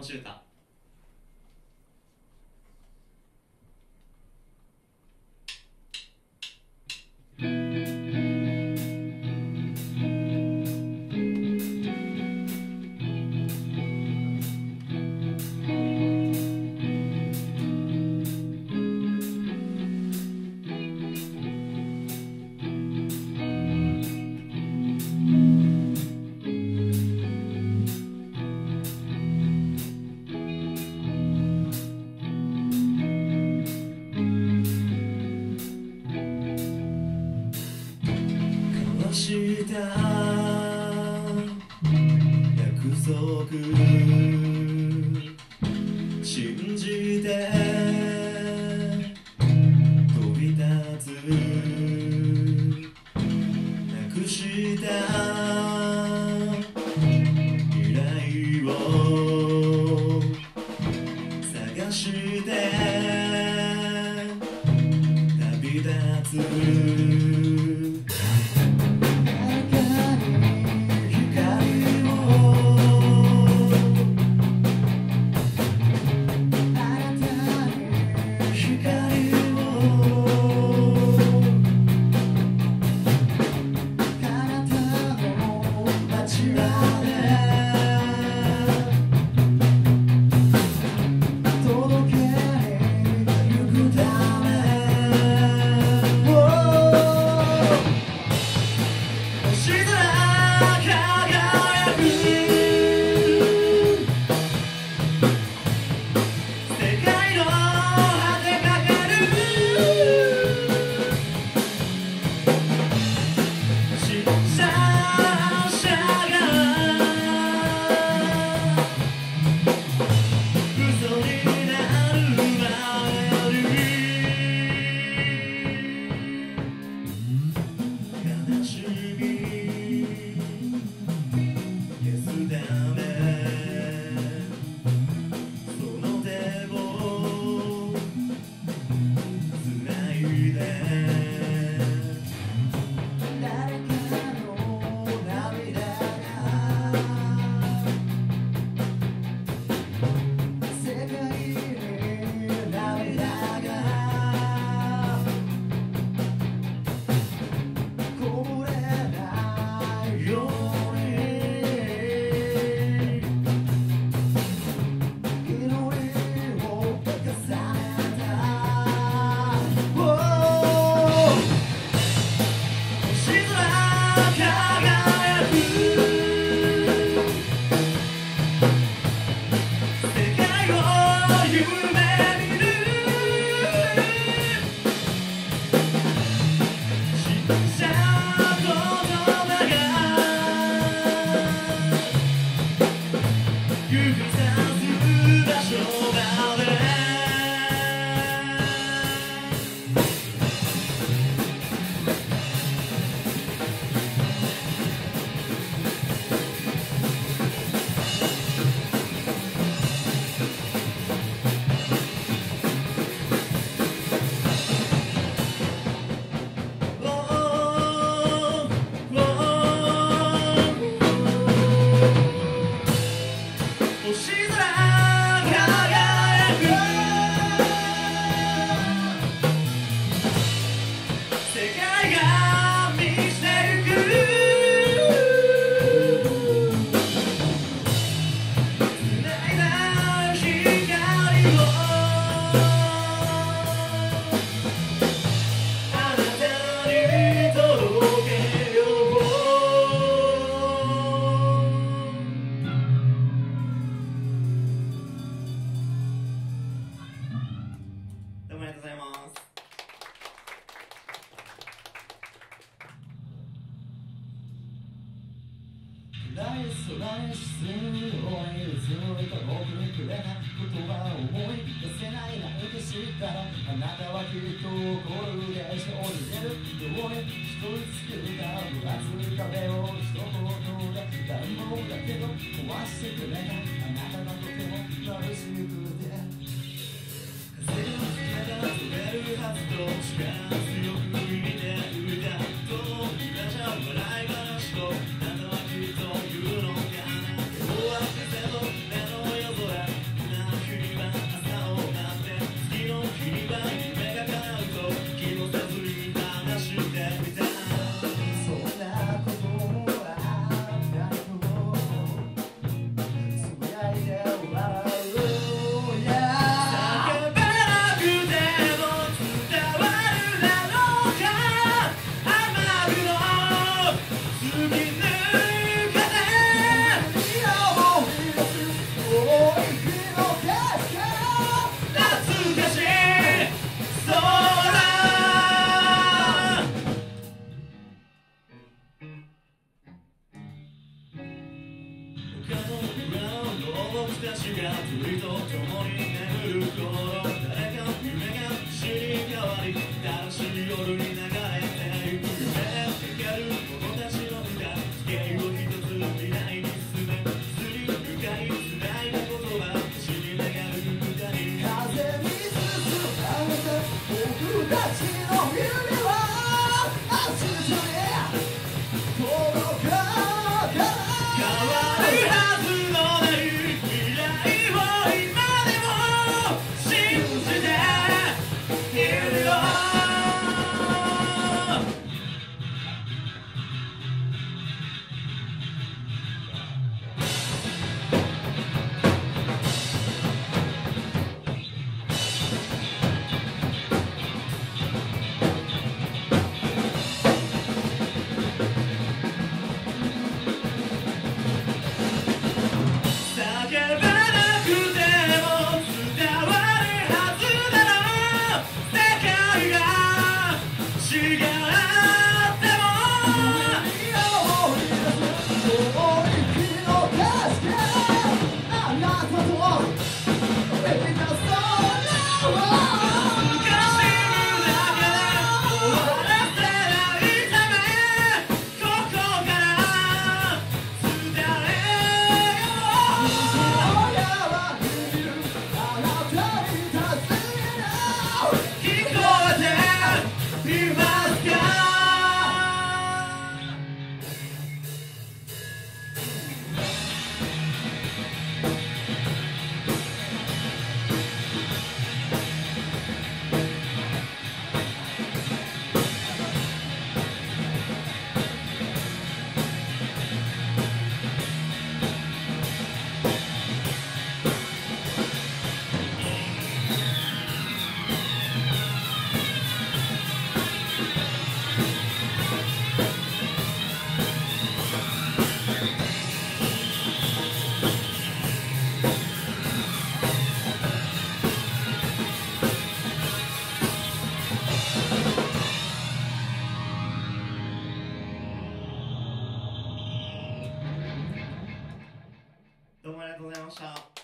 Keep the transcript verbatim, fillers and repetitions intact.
星歌。約束信じて飛び立つなくした未来を探して旅立つたちがずっと共に眠る頃、誰かの夢が知り変わり、楽しい夜に流れていく。夢をかける者たちの歌、芸を一つ未来に進め、釣り深いつないだ言葉、知り流る歌に風に包まれて、僕たちの夢は明日に届か変わるはず。どうもありがとうございました。